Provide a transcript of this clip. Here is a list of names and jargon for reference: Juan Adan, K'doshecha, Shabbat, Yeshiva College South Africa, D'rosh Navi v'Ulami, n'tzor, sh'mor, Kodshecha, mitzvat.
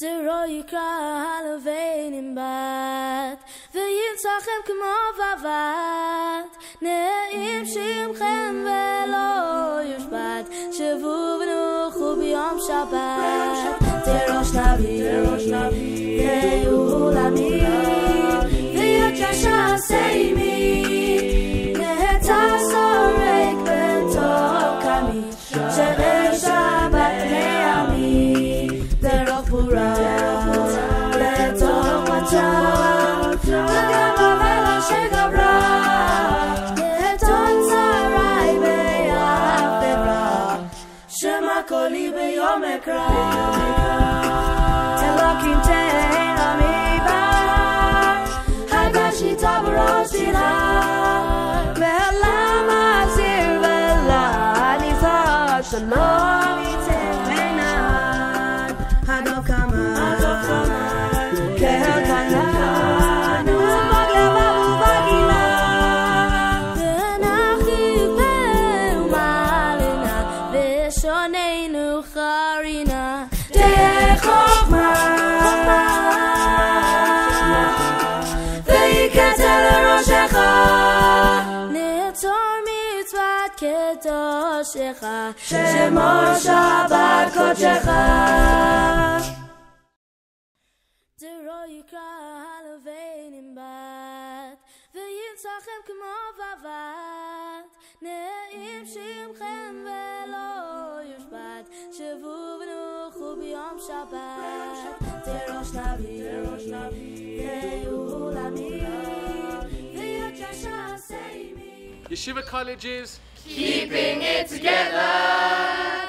Zero yikra halavenim bat v'yimtzochem k'mo vavat ne'im shimchem v'lo yushbat shevu v'nuchu b'yom Shabbat Terosh Navi, Yehu Ulami v'yakasha seimi ne'etza sorek b'tok ami she'er Shabbat ne'ami n'tzor mitzvat K'doshecha, sh'mor Shabbat Kodshecha. Zero yikra halavenim bat, v'yimtzochem k'mo vavat, ne'im shimchem v'lo yushbat, shevu v'nuchu b'yom Shabbat. Terosh Navi, Yehu Ulami. Yeshiva College is keeping it together.